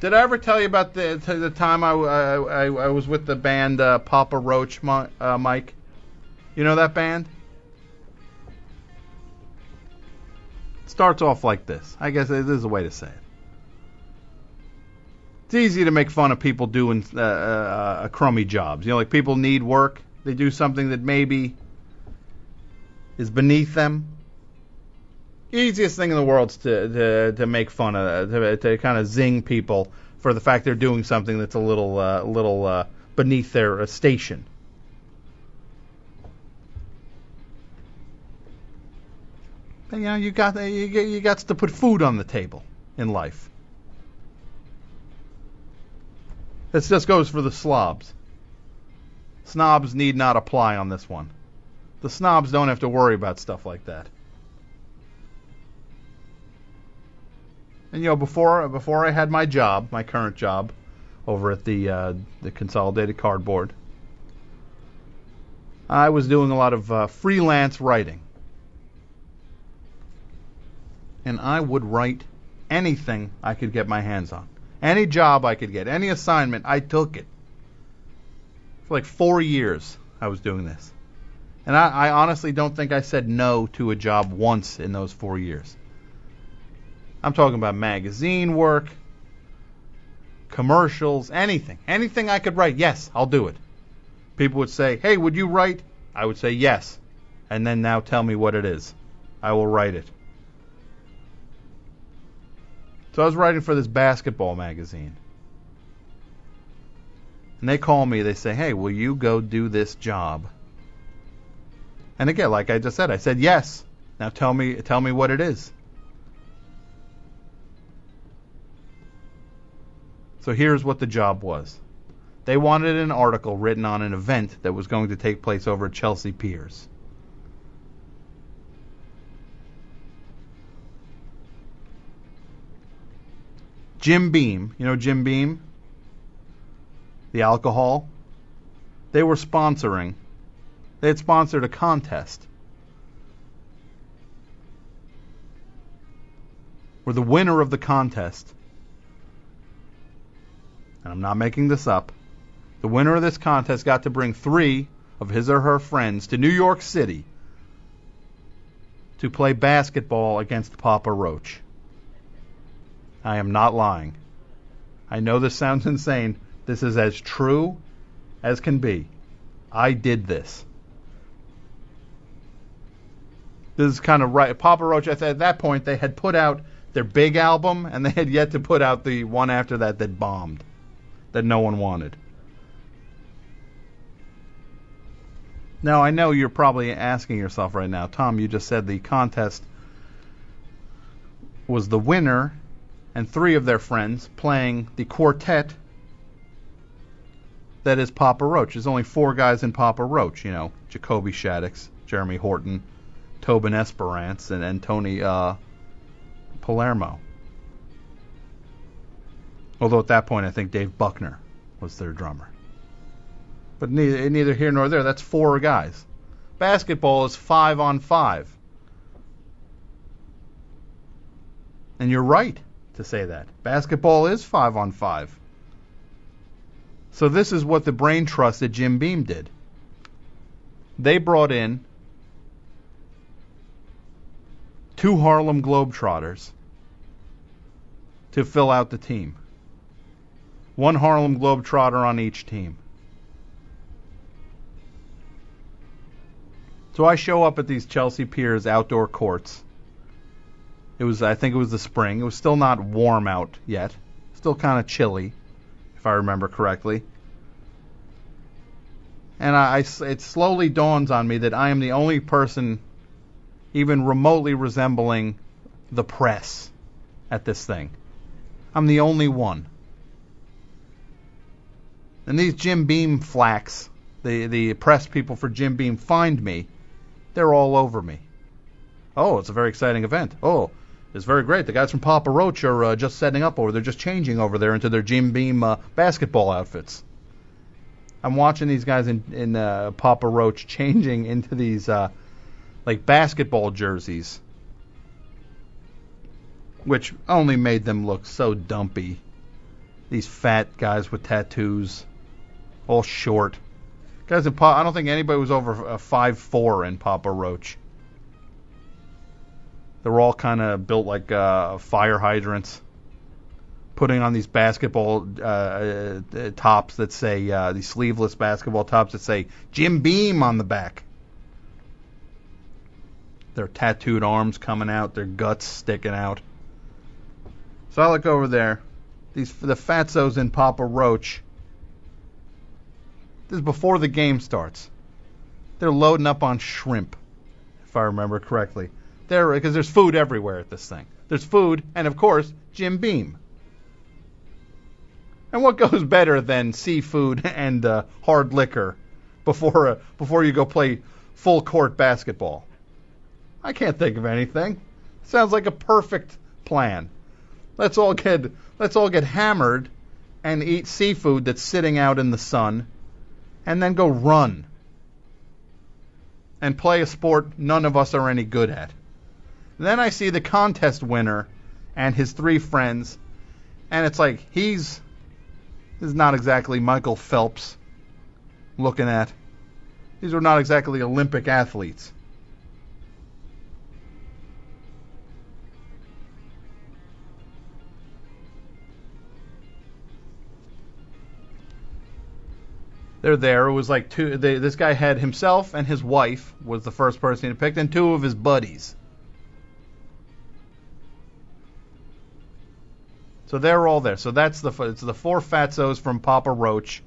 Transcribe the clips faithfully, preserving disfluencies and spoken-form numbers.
Did I ever tell you about the the time I, I, I, I was with the band uh, Papa Roach, uh, Mike? You know that band? It starts off like this. I guess this is a way to say it. It's easy to make fun of people doing uh, uh, crummy jobs. You know, like people need work. They do something that maybe is beneath them. Easiest thing in the world is to, to, to make fun of, to, to kind of zing people for the fact they're doing something that's a little uh, little uh, beneath their uh, station. But, you know, you got you, you got to put food on the table in life. This just goes for the slobs. Snobs need not apply on this one. The snobs don't have to worry about stuff like that. And, you know, before before I had my job, my current job, over at the uh, the Consolidated Cardboard, I was doing a lot of uh, freelance writing. And I would write anything I could get my hands on. Any job I could get, any assignment, I took it. For like four years I was doing this. And I, I honestly don't think I said no to a job once in those four years. I'm talking about magazine work, commercials, anything. Anything I could write, yes, I'll do it. People would say, hey, would you write? I would say yes. And then now tell me what it is. I will write it. So I was writing for this basketball magazine. And they call me, they say, hey, will you go do this job? And again, like I just said, I said yes. Now tell me, tell me what it is. So here's what the job was. They wanted an article written on an event that was going to take place over at Chelsea Piers. Jim Beam, you know Jim Beam? The alcohol? They were sponsoring. They had sponsored a contest where the winner of the contest, and I'm not making this up, the winner of this contest got to bring three of his or her friends to New York City to play basketball against Papa Roach. I am not lying. I know this sounds insane. This is as true as can be. I did this. This is kind of right. Papa Roach, at that point, they had put out their big album, and they had yet to put out the one after that that bombed, that no one wanted. Now, I know you're probably asking yourself right now, Tom, you just said the contest was the winner and three of their friends playing the quartet that is Papa Roach. There's only four guys in Papa Roach, you know, Jacoby Shaddix, Jeremy Horton, Tobin Esperance, and, and Tony uh, Palermo. Although at that point I think Dave Buckner was their drummer. But neither, neither here nor there, that's four guys. Basketball is five on five. And you're right to say that. Basketball is five on five. So this is what the brain trust at Jim Beam did. They brought in two Harlem Globetrotters to fill out the team. One Harlem Globetrotter on each team. So I show up at these Chelsea Piers outdoor courts. It was, I think it was the spring. It was still not warm out yet. Still kind of chilly, if I remember correctly. And I, I, it slowly dawns on me that I am the only person even remotely resembling the press at this thing. I'm the only one. And these Jim Beam flacks, the, the press people for Jim Beam, find me. They're all over me. Oh, it's a very exciting event. Oh, it's very great. The guys from Papa Roach are uh, just setting up over there. They're just changing over there into their Jim Beam uh, basketball outfits. I'm watching these guys in, in uh, Papa Roach changing into these uh, like basketball jerseys, which only made them look so dumpy these fat guys with tattoos, all short. Guys, in pa- I don't think anybody was over five foot four in Papa Roach. They were all kind of built like uh, fire hydrants, putting on these basketball uh, tops that say, uh, these sleeveless basketball tops that say Jim Beam on the back. Their tattooed arms coming out, their guts sticking out. So I look over there. These the fatzos in Papa Roach. This is before the game starts. They're loading up on shrimp, if I remember correctly. There, because there's food everywhere at this thing. There's food, and of course, Jim Beam. And what goes better than seafood and uh, hard liquor before uh, before you go play full court basketball? I can't think of anything. Sounds like a perfect plan. Let's all get let's all get hammered and eat seafood that's sitting out in the sun, and then go run and play a sport none of us are any good at. Then I see the contest winner and his three friends, and it's like he's this is not exactly Michael Phelps looking at. These are not exactly Olympic athletes. They're there. It was like two. They, this guy had himself and his wife was the first person he picked, and two of his buddies. So they're all there. So that's the it's the four fatzos from Papa Roach.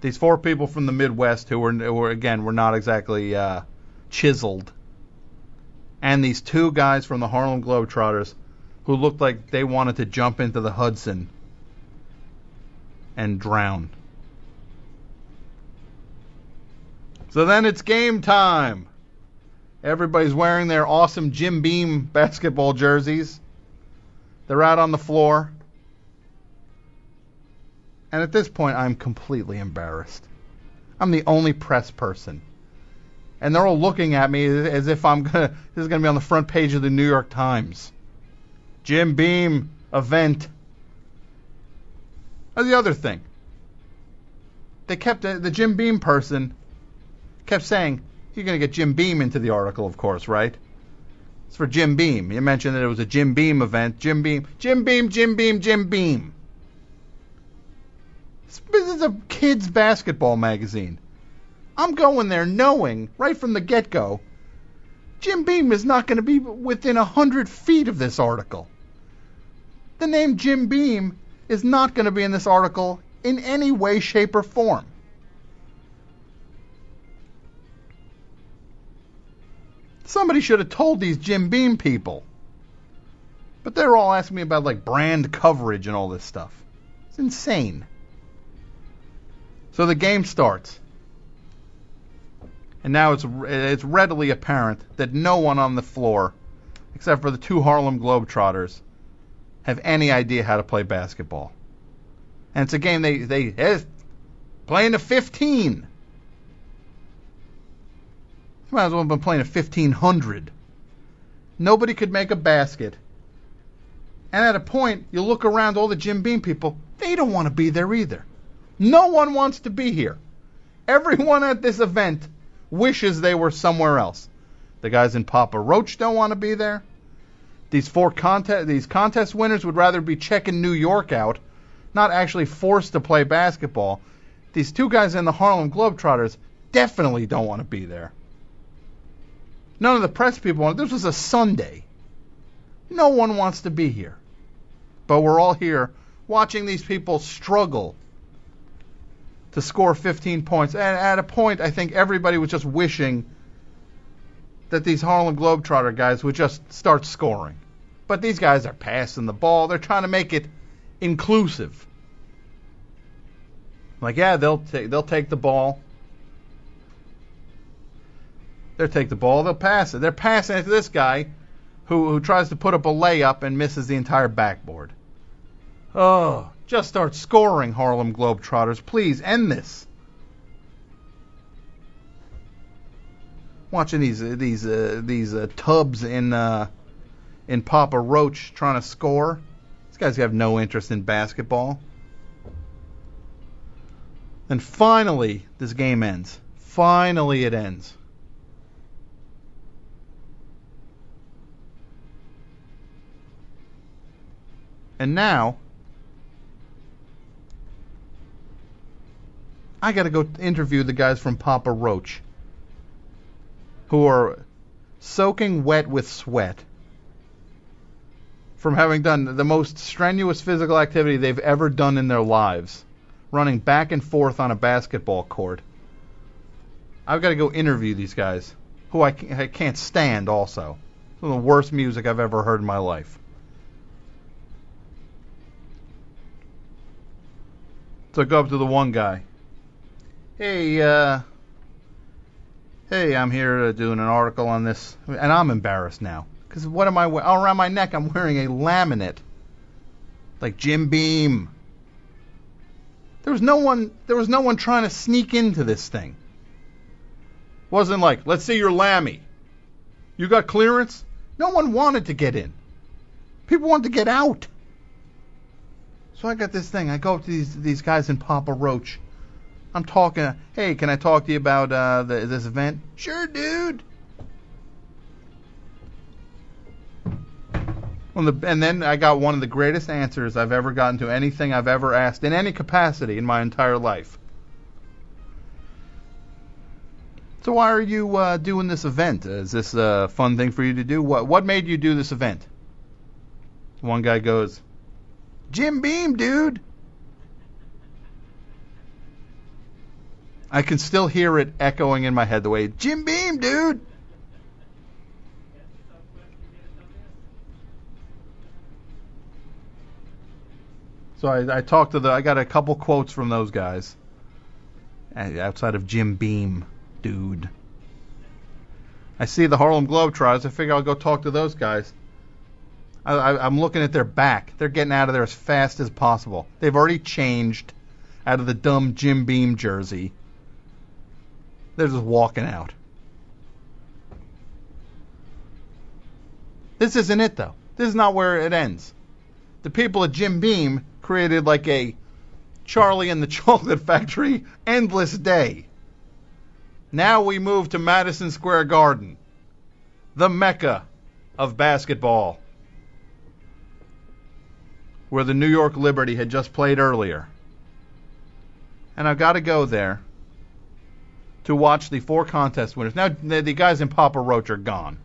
These four people from the Midwest who were, who were again were not exactly uh, chiseled, and these two guys from the Harlem Globetrotters who looked like they wanted to jump into the Hudson and drown. So then it's game time. Everybody's wearing their awesome Jim Beam basketball jerseys. They're out on the floor. And at this point, I'm completely embarrassed. I'm the only press person. And they're all looking at me as if I'm gonna. This is going to be on the front page of the New York Times. Jim Beam event. That's the other thing. They kept uh, the Jim Beam person... kept saying, you're going to get Jim Beam into the article, of course, right? It's for Jim Beam. You mentioned that it was a Jim Beam event. Jim Beam, Jim Beam, Jim Beam, Jim Beam. This is a kids' basketball magazine. I'm going there knowing, right from the get-go, Jim Beam is not going to be within a hundred feet of this article. The name Jim Beam is not going to be in this article in any way, shape, or form. Somebody should have told these Jim Beam people. But they're all asking me about, like, brand coverage and all this stuff. It's insane. So the game starts. And now it's it's readily apparent that no one on the floor, except for the two Harlem Globetrotters, have any idea how to play basketball. And it's a game they, they eh, playing to fifteen. Might as well have been playing a fifteen hundred. Nobody could make a basket. And at a point, you look around all the Jim Beam people, they don't want to be there either. No one wants to be here. Everyone at this event wishes they were somewhere else. The guys in Papa Roach don't want to be there. These four contest, these contest winners would rather be checking New York out, not actually forced to play basketball. These two guys in the Harlem Globetrotters definitely don't want to be there. None of the press people wanted. This was a Sunday. No one wants to be here. But we're all here watching these people struggle to score fifteen points. And at a point, I think everybody was just wishing that these Harlem Globetrotter guys would just start scoring. But these guys are passing the ball. They're trying to make it inclusive. Like, yeah, they'll ta- they'll take the ball. They'll take the ball, they'll pass it. They're passing it to this guy who, who tries to put up a layup and misses the entire backboard. Oh, just start scoring, Harlem Globetrotters. Please end this. Watching these uh, these uh, these uh, tubs in uh, in Papa Roach trying to score. These guys have no interest in basketball. And finally, this game ends. Finally, it ends. And now, I got to go interview the guys from Papa Roach, who are soaking wet with sweat from having done the most strenuous physical activity they've ever done in their lives, running back and forth on a basketball court. I've got to go interview these guys, who I can't stand also. Some of the worst music I've ever heard in my life. So I go up to the one guy. Hey, uh... Hey, I'm here uh, doing an article on this. And I'm embarrassed now. Because what am I wearing? Oh, around my neck, I'm wearing a laminate. Like Jim Beam. There was no one, there was no one trying to sneak into this thing. Wasn't like, let's see your lammy. You got clearance? No one wanted to get in. People wanted to get out. So I got this thing. I go up to these these guys in Papa Roach. I'm talking. Hey, can I talk to you about uh, the, this event? Sure, dude. On the, and then I got one of the greatest answers I've ever gotten to anything I've ever asked in any capacity in my entire life. So why are you uh, doing this event? Is this a fun thing for you to do? What what made you do this event? One guy goes, Jim Beam, dude. I can still hear it echoing in my head the way, Jim Beam, dude. So I, I talked to the, I got a couple quotes from those guys. Outside of Jim Beam, dude. I see the Harlem Globetrotters. I figure I'll go talk to those guys. I, I, I'm looking at their back. They're getting out of there as fast as possible. They've already changed out of the dumb Jim Beam jersey. They're just walking out. This isn't it, though. This is not where it ends. The people at Jim Beam created like a Charlie and the Chocolate Factory endless day. Now we move to Madison Square Garden, the mecca of basketball, where the New York Liberty had just played earlier. And I've got to go there to watch the four contest winners. Now, the, the guys in Papa Roach are gone.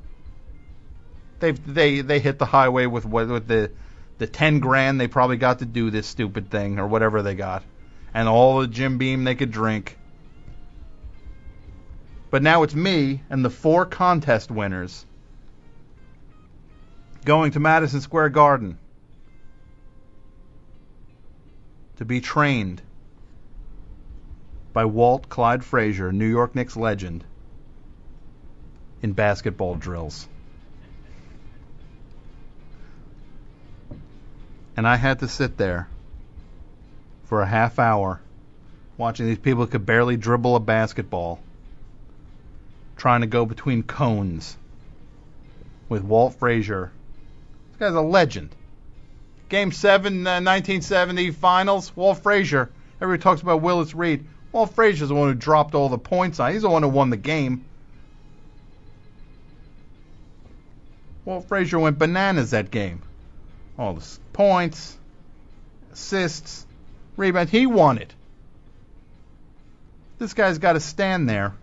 They've, they they hit the highway with with the, the ten grand they probably got to do this stupid thing or whatever they got. And all the Jim Beam they could drink. But now it's me and the four contest winners going to Madison Square Garden to be trained by Walt Clyde Frazier, New York Knicks legend, in basketball drills. And I had to sit there for a half hour watching these people who could barely dribble a basketball trying to go between cones with Walt Frazier. This guy's a legend. Game seven, uh, nineteen seventy finals, Walt Frazier. Everybody talks about Willis Reed. Walt Frazier's the one who dropped all the points on. He's the one who won the game. Walt Frazier went bananas that game. All the points, assists, rebounds. He won it. This guy's got to stand there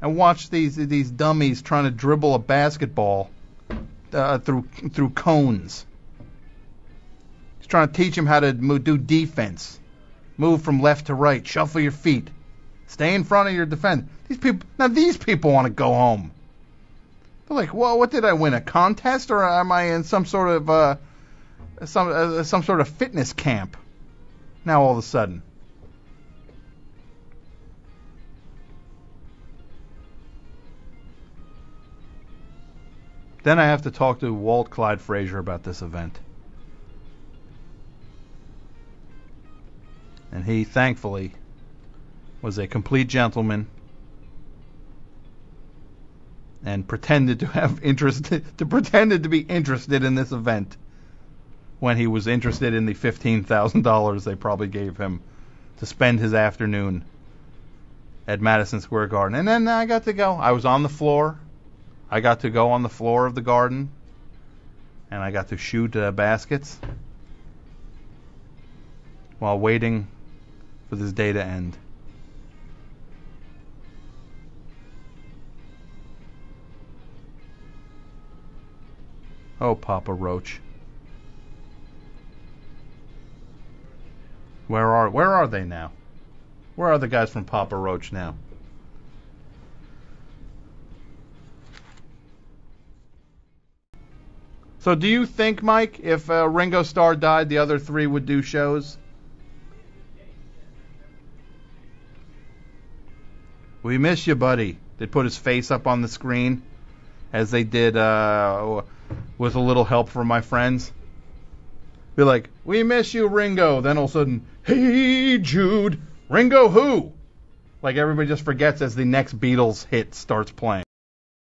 and watch these these dummies trying to dribble a basketball uh, through through cones. Trying to teach him how to move, do defense. Move from left to right. Shuffle your feet. Stay in front of your defense. These people, now these people want to go home. They're like, well, what did I win? A contest, or am I in some sort of uh, some uh, some sort of fitness camp? Now all of a sudden. Then I have to talk to Walt Clyde Frazier about this event. And he, thankfully, was a complete gentleman and pretended to have interest, to pretended to be interested in this event when he was interested in the fifteen thousand dollars they probably gave him to spend his afternoon at Madison Square Garden. And then I got to go. I was on the floor. I got to go on the floor of the Garden, and I got to shoot uh, baskets while waiting for this day to end. Oh, Papa Roach. Where are where are they now? Where are the guys from Papa Roach now? So do you think, Mike, if uh, Ringo Starr died, the other three would do shows? We miss you, buddy. They put his face up on the screen as they did uh, with a little help from my friends. Be like, we miss you, Ringo. Then all of a sudden, hey, Jude, Ringo who? Like everybody just forgets as the next Beatles hit starts playing.